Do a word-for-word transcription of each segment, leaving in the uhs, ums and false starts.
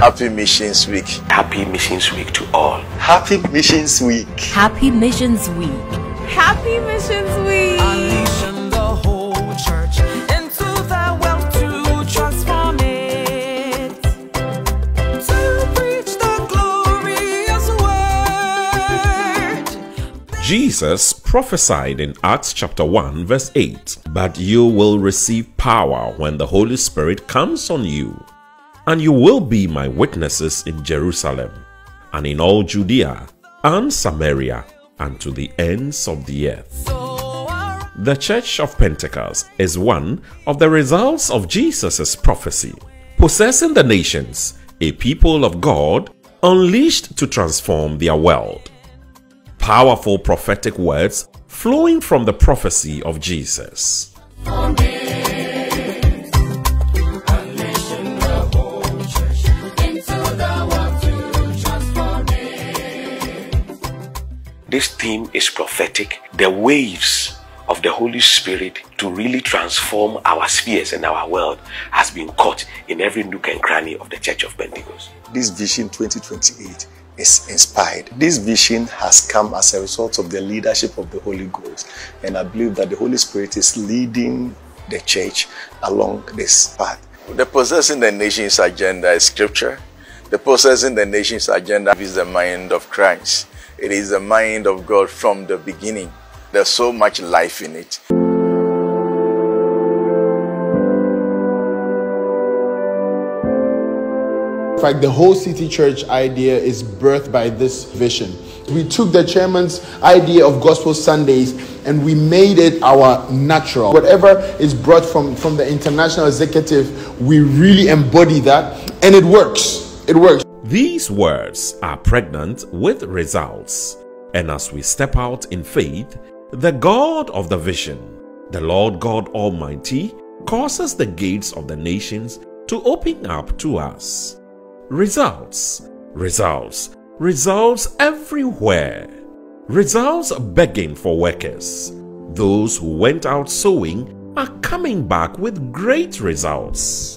Happy Missions Week. Happy Missions Week to all. Happy Missions Week. Happy Missions Week. Happy Missions Week. Unleashing the whole church into the wealth to transform it. To preach the glorious word. Jesus prophesied in Acts chapter one verse eight, but you will receive power when the Holy Spirit comes on you, and you will be my witnesses in Jerusalem, and in all Judea and Samaria, and to the ends of the earth. The Church of Pentecost is one of the results of Jesus' prophecy, possessing the nations, a people of God unleashed to transform their world. Powerful prophetic words flowing from the prophecy of Jesus. This theme is prophetic, the waves of the Holy Spirit to really transform our spheres and our world has been caught in every nook and cranny of the Church of Pentecost. This Vision twenty twenty-eight is inspired. This vision has come as a result of the leadership of the Holy Ghost, and I believe that the Holy Spirit is leading the church along this path. The possessing the nation's agenda is scripture. The possessing the nation's agenda is the mind of Christ. It is the mind of God from the beginning. There's so much life in it. In fact, the whole City Church idea is birthed by this vision. We took the chairman's idea of Gospel Sundays and we made it our natural. Whatever is brought from, from the international executive, we really embody that, and it works. It works. These words are pregnant with results. And as we step out in faith, the God of the vision, the Lord God Almighty, causes the gates of the nations to open up to us. Results, results, results everywhere. Results begging for workers. Those who went out sowing are coming back with great results.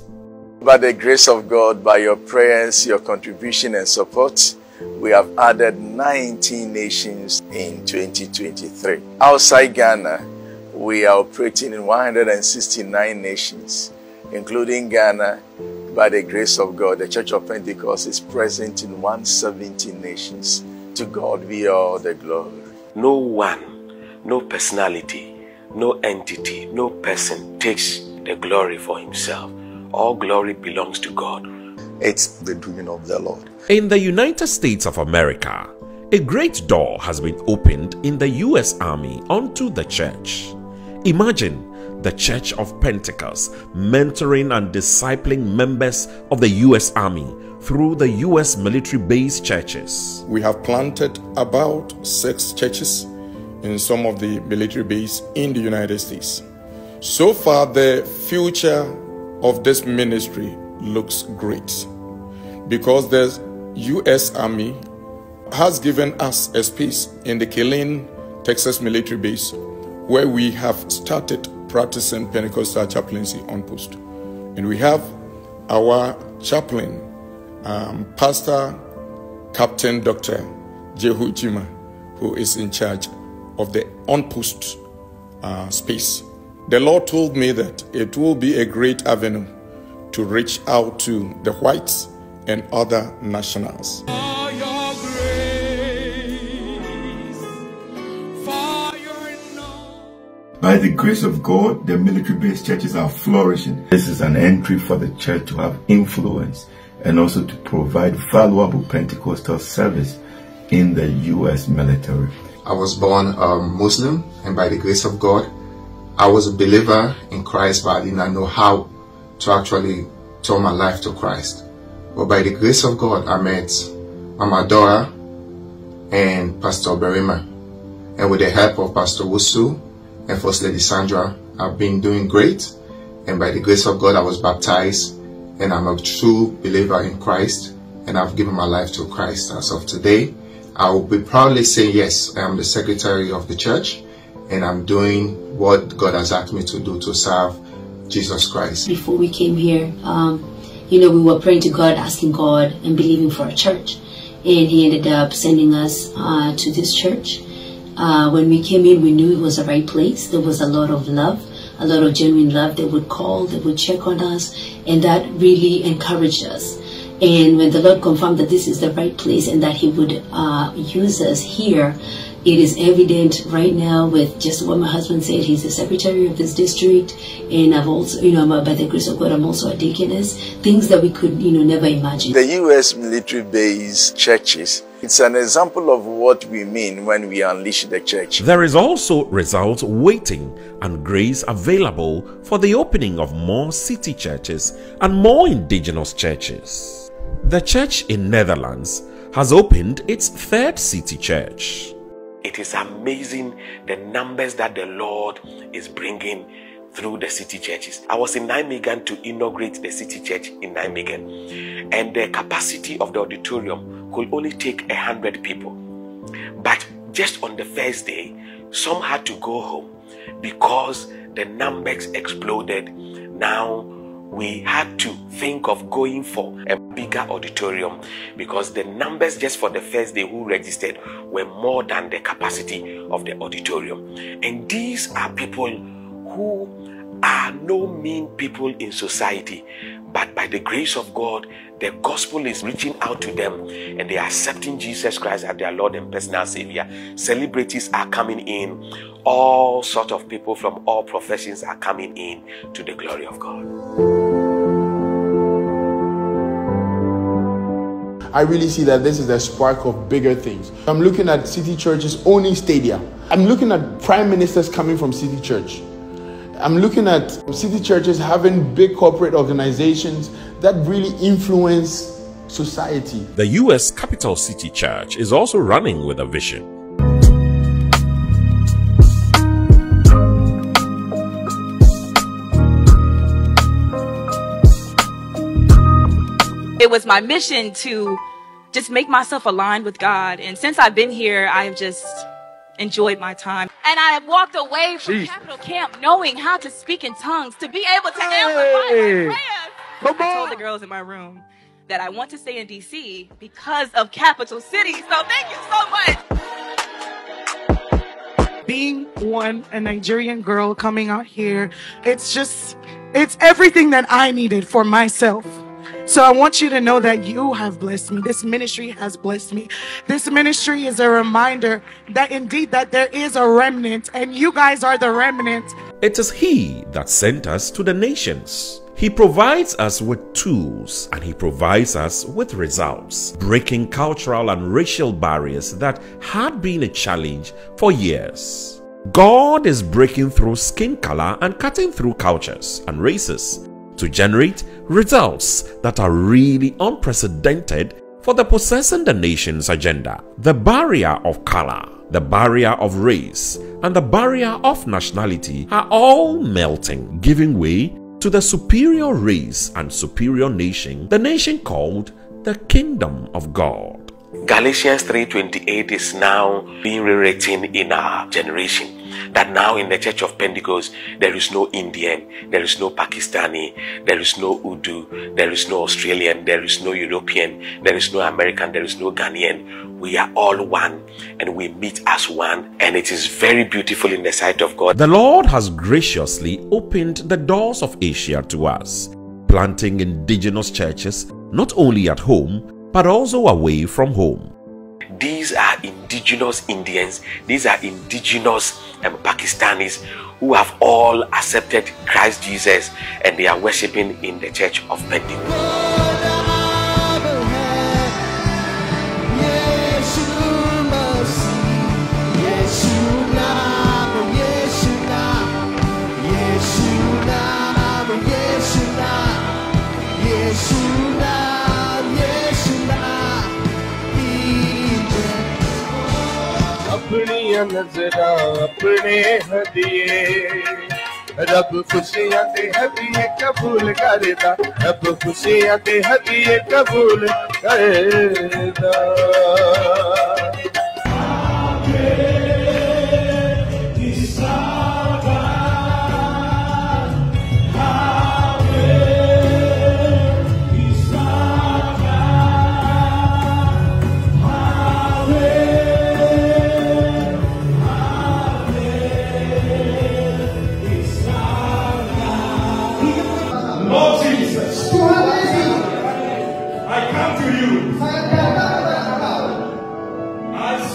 By the grace of God, by your prayers, your contribution and support, we have added nineteen nations in twenty twenty-three. Outside Ghana, we are operating in one hundred sixty-nine nations, including Ghana. By the grace of God, the Church of Pentecost is present in one hundred seventy nations. To God be all the glory. No one, no personality, no entity, no person takes the glory for himself. All glory belongs to God. It's the doing of the Lord. In the United States of America, a great door has been opened in the U S Army unto the church. Imagine the Church of Pentecost mentoring and discipling members of the U S Army through the U S military base churches. We have planted about six churches in some of the military base in the United States. So far, the future of this ministry looks great because the U S Army has given us a space in the Killeen, Texas military base where we have started practicing Pentecostal chaplaincy on post. And we have our chaplain, um, Pastor Captain Doctor Jehojima, who is in charge of the on post uh, space. The Lord told me that it will be a great avenue to reach out to the whites and other nationals. By the grace of God, the military-based churches are flourishing. This is an entry for the church to have influence and also to provide valuable Pentecostal service in the U S military. I was born a Muslim, and by the grace of God, I was a believer in Christ, but I did not know how to actually turn my life to Christ. But by the grace of God, I met Mama Dora and Pastor Berima, and with the help of Pastor Wusu and First Lady Sandra, I've been doing great, and by the grace of God I was baptized, and I'm a true believer in Christ, and I've given my life to Christ. As of today, I will be proudly saying yes, I am the secretary of the church, and I'm doing what God has asked me to do to serve Jesus Christ. Before we came here, um, you know, we were praying to God, asking God and believing for a church. And he ended up sending us uh, to this church. Uh, when we came in, we knew it was the right place. There was a lot of love, a lot of genuine love. They would call, they would check on us, and that really encouraged us. And when the Lord confirmed that this is the right place and that he would uh, use us here, it is evident right now with just what my husband said. He's the secretary of this district, and I've also, you know, by the grace of God, I'm also a deaconess. Things that we could, you know, never imagine. The U S military base churches, it's an example of what we mean when we unleash the church. There is also results waiting and grace available for the opening of more city churches and more indigenous churches. The church in Netherlands has opened its third city church. It is amazing the numbers that the Lord is bringing through the city churches. I was in Nijmegen to inaugurate the city church in Nijmegen, and the capacity of the auditorium could only take a hundred people. But just on the first day, some had to go home because the numbers exploded. Now we had to think of going for a bigger auditorium because the numbers just for the first day who registered were more than the capacity of the auditorium. And these are people who are no mean people in society, but by the grace of God, the gospel is reaching out to them and they are accepting Jesus Christ as their Lord and personal Savior. Celebrities are coming in. All sorts of people from all professions are coming in to the glory of God. I really see that this is a spark of bigger things. I'm looking at city churches owning stadia. I'm looking at prime ministers coming from city church. I'm looking at city churches having big corporate organizations that really influence society. The U S Capital City Church is also running with a vision. It was my mission to just make myself aligned with God. And since I've been here, I have just enjoyed my time. And I have walked away from Jeez. Capital Camp knowing how to speak in tongues, to be able to hey. amplify my prayers. I told the girls in my room that I want to stay in D C because of Capital City. So thank you so much. Being one, a Nigerian girl coming out here, it's just, it's everything that I needed for myself. So I want you to know that you have blessed me. This ministry has blessed me. This ministry is a reminder that indeed that there is a remnant, and you guys are the remnant. It is He that sent us to the nations. He provides us with tools and He provides us with results, breaking cultural and racial barriers that had been a challenge for years. God is breaking through skin color and cutting through cultures and races to generate results that are really unprecedented for the possessing the nation's agenda. The barrier of color, the barrier of race, and the barrier of nationality are all melting, giving way to the superior race and superior nation, the nation called the Kingdom of God. Galatians three twenty-eight is now being rewritten in our generation. That now in the Church of Pentecost, there is no Indian, there is no Pakistani, there is no Urdu, there is no Australian, there is no European, there is no American, there is no Ghanaian. We are all one and we meet as one, and it is very beautiful in the sight of God. The Lord has graciously opened the doors of Asia to us, planting indigenous churches not only at home but also away from home. These are indigenous Indians, these are indigenous um, Pakistanis who have all accepted Christ Jesus, and they are worshipping in the Church of Pentecost.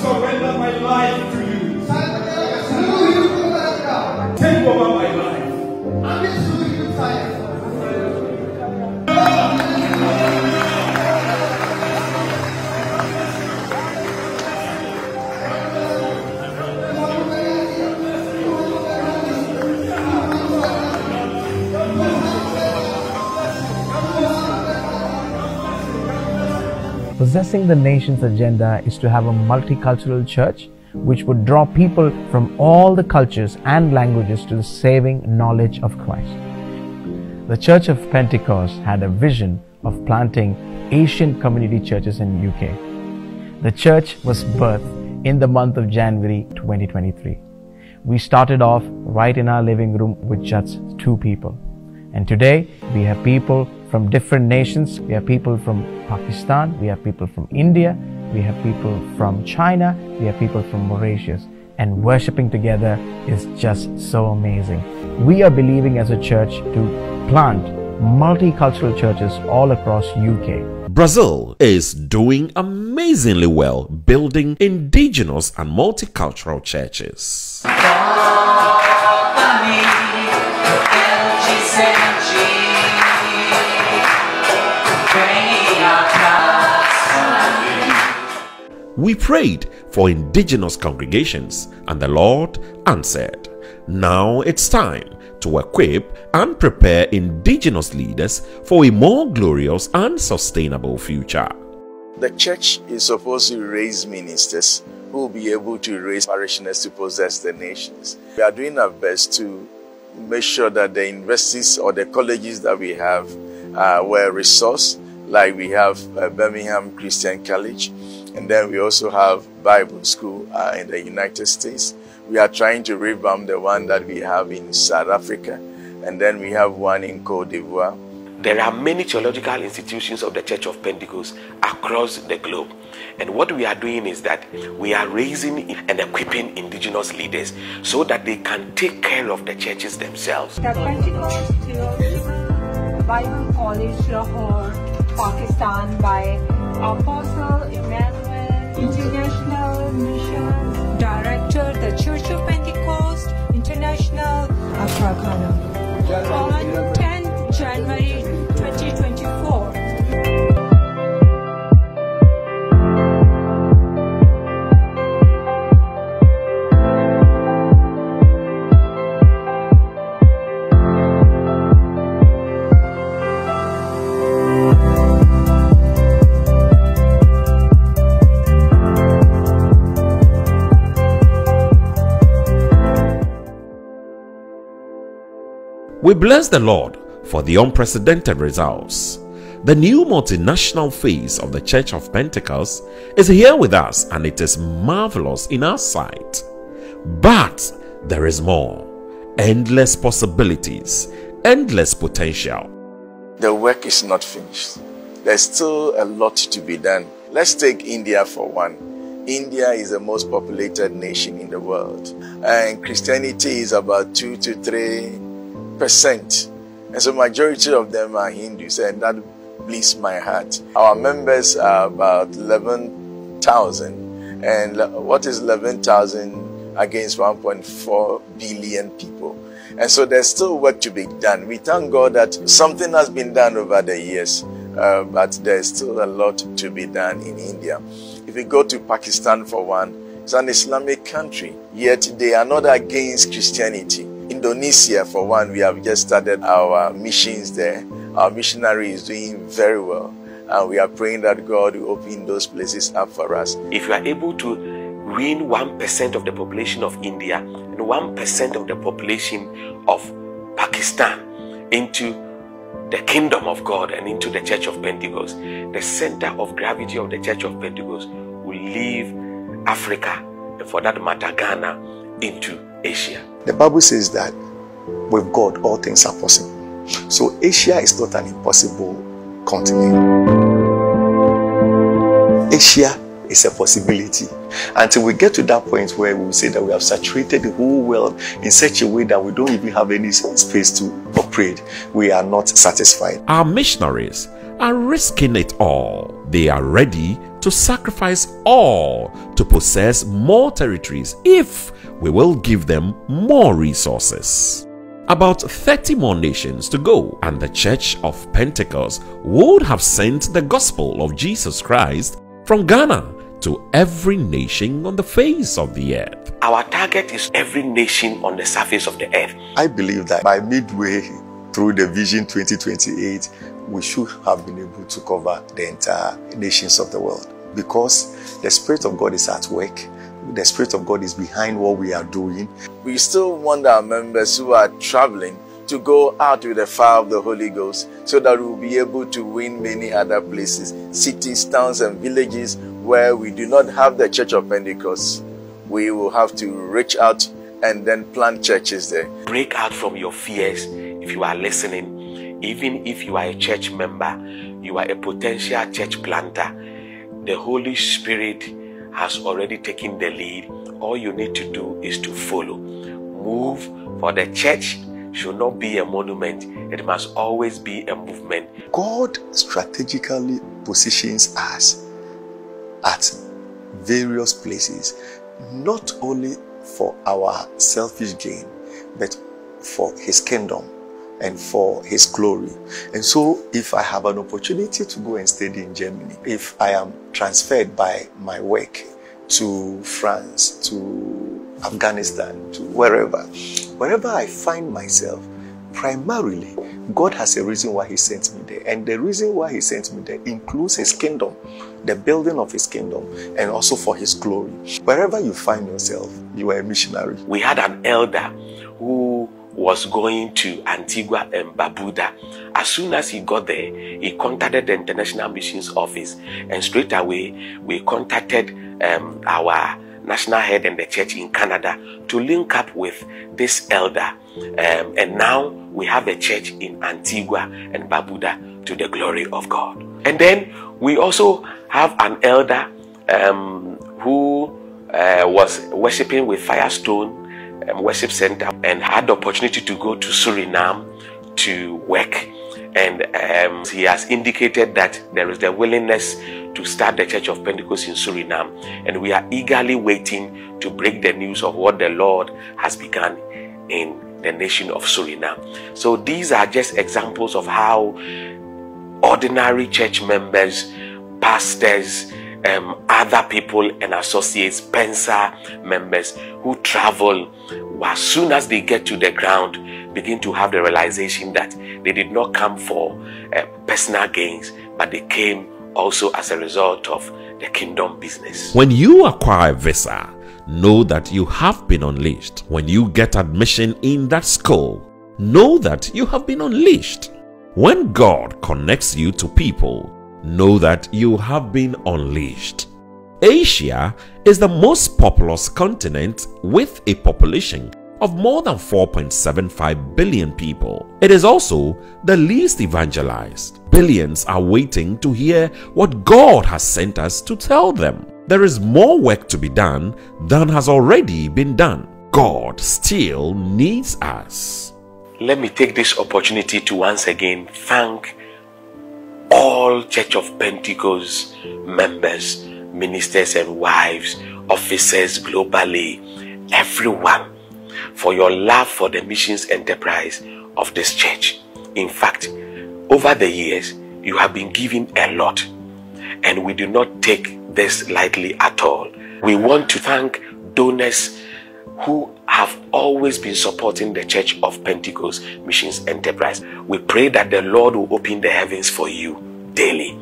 surrender my life to you. Take over my life. Possessing the nation's agenda is to have a multicultural church which would draw people from all the cultures and languages to the saving knowledge of Christ. The Church of Pentecost had a vision of planting Asian community churches in the U K. The church was birthed in the month of January twenty twenty-three. We started off right in our living room with just two people. And today we have people from different nations. We have people from Pakistan, we have people from India, we have people from China, we have people from Mauritius, and worshiping together is just so amazing. We are believing as a church to plant multicultural churches all across U K. Brazil is doing amazingly well building indigenous and multicultural churches. We prayed for indigenous congregations and the Lord answered. Now it's time to equip and prepare indigenous leaders for a more glorious and sustainable future. The church is supposed to raise ministers who will be able to raise parishioners to possess the nations. We are doing our best to make sure that the universities or the colleges that we have uh, were resourced, like we have uh, Birmingham Christian College. And then we also have Bible school uh, in the United States. We are trying to revamp the one that we have in South Africa. And then we have one in Côte d'Ivoire. There are many theological institutions of the Church of Pentecost across the globe. And what we are doing is that we are raising and equipping indigenous leaders so that they can take care of the churches themselves. The Pentecost Bible College Lahore, Pakistan, by Apostle Emmanuel, International Mission Director, the Church of Pentecost International, Africana, on tenth January twenty twenty-four. We bless the Lord for the unprecedented results. The new multinational phase of the Church of Pentecost is here with us, and it is marvelous in our sight. But there is more. Endless possibilities, endless potential. The work is not finished. There's still a lot to be done. Let's take India for one. India is the most populated nation in the world, and Christianity is about two to three percent, and so majority of them are Hindus, and that bleeds my heart. Our members are about eleven thousand, and what is eleven thousand against one point four billion people? And so there's still work to be done. We thank God that something has been done over the years, uh, but there's still a lot to be done in India. If we go to Pakistan for one, it's an Islamic country, yet they are not against Christianity. Indonesia, for one, we have just started our missions there. Our missionary is doing very well, and we are praying that God will open those places up for us. If you are able to win one percent of the population of India and one percent of the population of Pakistan into the kingdom of God and into the Church of Pentecost, the center of gravity of the Church of Pentecost will leave Africa, and for that matter, Ghana, into Asia. The Bible says that with God all things are possible. So Asia is not an impossible continent. Asia is a possibility. Until we get to that point where we say that we have saturated the whole world in such a way that we don't even have any space to operate, we are not satisfied. Our missionaries are risking it all. They are ready to to sacrifice all to possess more territories if we will give them more resources. About thirty more nations to go, and the Church of Pentecost would have sent the gospel of Jesus Christ from Ghana to every nation on the face of the earth. Our target is every nation on the surface of the earth. I believe that by midway through the Vision twenty twenty-eight, we should have been able to cover the entire nations of the world, because the Spirit of God is at work. The Spirit of God is behind what we are doing. We still want our members who are traveling to go out with the fire of the Holy Ghost, so that we will be able to win many other places, cities, towns and villages where we do not have the Church of Pentecost. We will have to reach out and then plant churches there. Break out from your fears if you are listening. Even if you are a church member, you are a potential church planter. The Holy Spirit has already taken the lead. All you need to do is to follow. Move, for the church should not be a monument. It must always be a movement. God strategically positions us at various places, not only for our selfish gain, but for His kingdom and for His glory. And so if I have an opportunity to go and study in Germany, if I am transferred by my work to France, to Afghanistan, to wherever, wherever I find myself, primarily, God has a reason why He sent me there. And the reason why He sent me there includes His kingdom, the building of His kingdom, and also for His glory. Wherever you find yourself, you are a missionary. We had an elder who was going to Antigua and Barbuda. As soon as he got there, he contacted the International Missions Office, and straight away we contacted um, our national head and the church in Canada to link up with this elder, um, and now we have a church in Antigua and Barbuda to the glory of God. And then we also have an elder um, who uh, was worshiping with Firestone worship center and had the opportunity to go to Suriname to work, and um, he has indicated that there is the willingness to start the Church of Pentecost in Suriname, and we are eagerly waiting to break the news of what the Lord has begun in the nation of Suriname. So these are just examples of how ordinary church members, pastors, Um, other people and associates, PENSA members who travel, who as soon as they get to the ground begin to have the realization that they did not come for uh, personal gains, but they came also as a result of the kingdom business. When you acquire a visa, know that you have been unleashed. When you get admission in that school, know that you have been unleashed. When God connects you to people, know that you have been unleashed. Asia is the most populous continent, with a population of more than four point seven five billion people. It is also the least evangelized. Billions are waiting to hear what God has sent us to tell them. There is more work to be done than has already been done. God still needs us. Let me take this opportunity to once again thank all Church of Pentecost members, ministers and wives, officers globally, everyone, for your love for the missions enterprise of this church. In fact, over the years, you have been giving a lot, and we do not take this lightly at all. We want to thank donors who have always been supporting the Church of Pentecost Missions Enterprise. We pray that the Lord will open the heavens for you daily,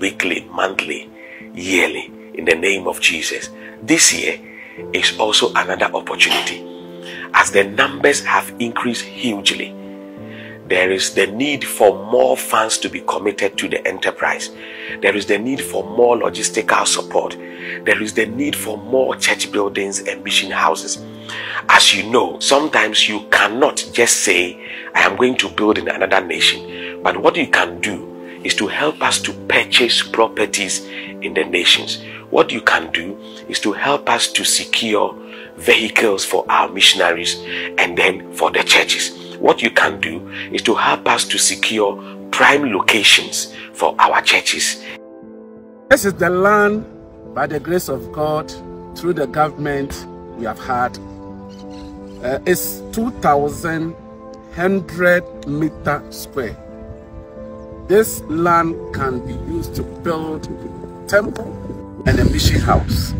weekly, monthly, yearly, in the name of Jesus. This year is also another opportunity. As the numbers have increased hugely, there is the need for more funds to be committed to the enterprise. There is the need for more logistical support. There is the need for more church buildings and mission houses. As you know, sometimes you cannot just say, I am going to build in another nation. But what you can do is to help us to purchase properties in the nations. What you can do is to help us to secure vehicles for our missionaries and then for the churches. What you can do is to help us to secure prime locations for our churches. This is the land, by the grace of God, through the government we have had. Uh, it's two thousand one hundred meter square. This land can be used to build a temple and a mission house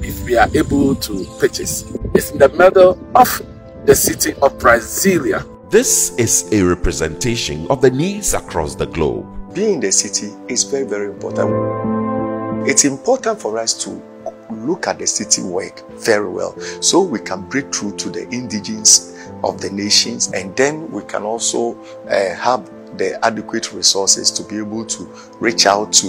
if we are able to purchase. It's in the middle of the city of Brasilia. This is a representation of the needs across the globe. Being in the city is very, very important. It's important for us to look at the city work very well so we can break through to the indigenes of the nations, and then we can also uh, have the adequate resources to be able to reach out to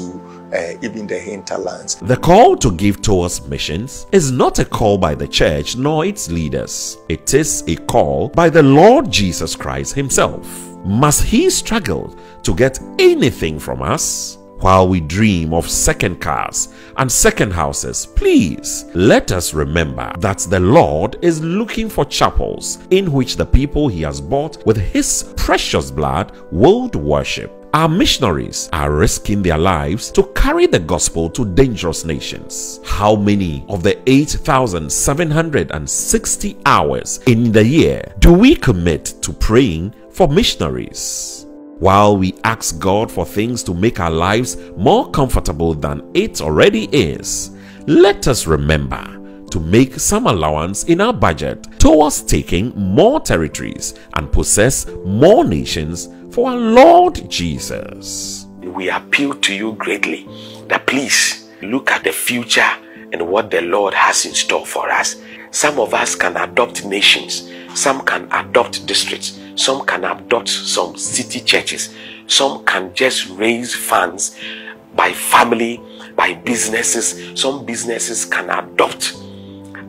uh, even the hinterlands. The call to give towards missions is not a call by the church nor its leaders. It is a call by the Lord Jesus Christ himself. Must he struggle to get anything from us? While we dream of second cars and second houses, please let us remember that the Lord is looking for chapels in which the people he has bought with his precious blood will worship. Our missionaries are risking their lives to carry the gospel to dangerous nations. How many of the eight thousand seven hundred sixty hours in the year do we commit to praying for missionaries? While we ask God for things to make our lives more comfortable than it already is, let us remember to make some allowance in our budget towards taking more territories and possess more nations for our Lord Jesus. We appeal to you greatly that please look at the future and what the Lord has in store for us. Some of us can adopt nations, some can adopt districts, some can adopt some city churches, some can just raise funds by family, by businesses. Some businesses can adopt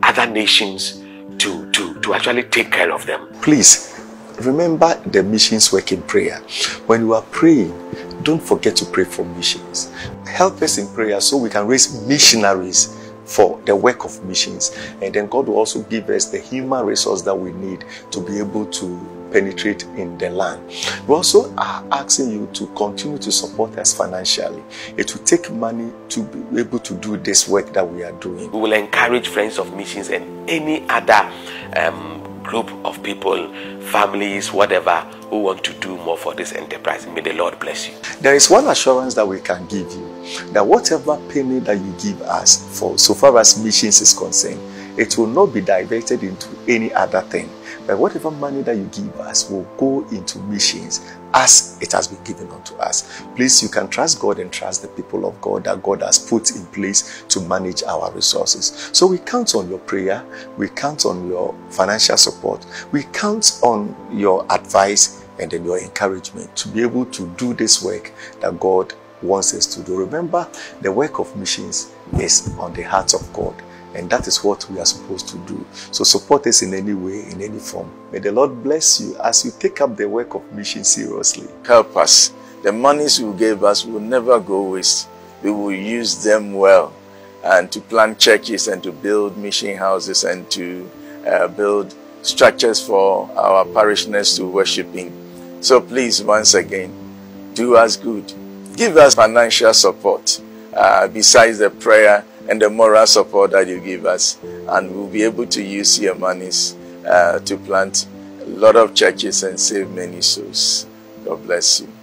other nations to, to, to actually take care of them. Please remember the missions work in prayer. When you are praying, don't forget to pray for missions. Help us in prayer so we can raise missionaries for the work of missions. And then God will also give us the human resource that we need to be able to penetrate in the land. We also are asking you to continue to support us financially. It will take money to be able to do this work that we are doing. We will encourage Friends of Missions and any other um, group of people, families, whatever, who want to do more for this enterprise. May the Lord bless you. There is one assurance that we can give you, that whatever penny that you give us, for so far as missions is concerned, it will not be diverted into any other thing. But whatever money that you give us will go into missions as it has been given unto us. Please, you can trust God and trust the people of God that God has put in place to manage our resources. So we count on your prayer. We count on your financial support. We count on your advice and then your encouragement to be able to do this work that God wants us to do. Remember, the work of missions is on the heart of God. And that is what we are supposed to do. So support us in any way, in any form. May the Lord bless you as you take up the work of mission seriously. Help us. The monies you gave us will never go waste. We will use them well, and to plant churches and to build mission houses and to uh, build structures for our parishioners to worship in. So please, once again, do us good. Give us financial support uh, besides the prayer and the moral support that you give us, and we'll be able to use your monies uh, to plant a lot of churches and save many souls. God bless you.